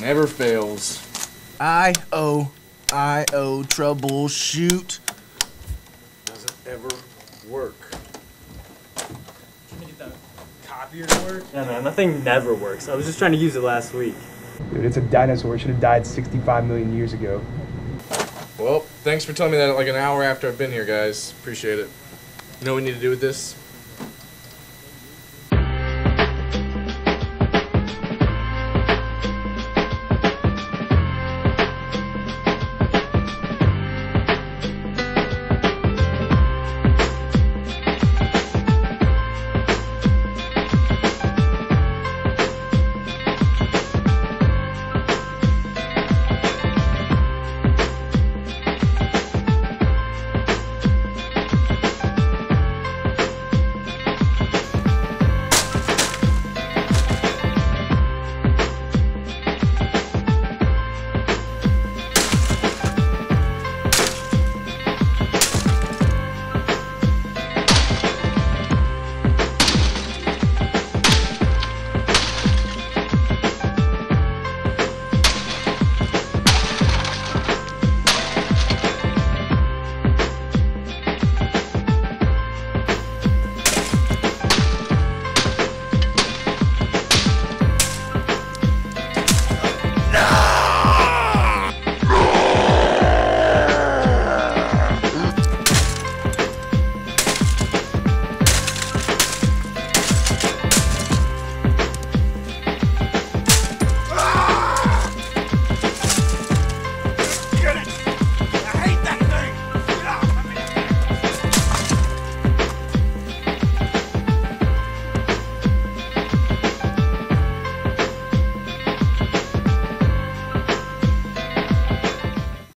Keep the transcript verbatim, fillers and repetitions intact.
Never fails. I O I O troubleshoot. Doesn't ever work. Trying to get that copier to work? No, no, nothing never works. I was just trying to use it last week. Dude, it's a dinosaur. It should have died sixty-five million years ago. Well, thanks for telling me that like an hour after I've been here, guys. Appreciate it. You know what we need to do with this?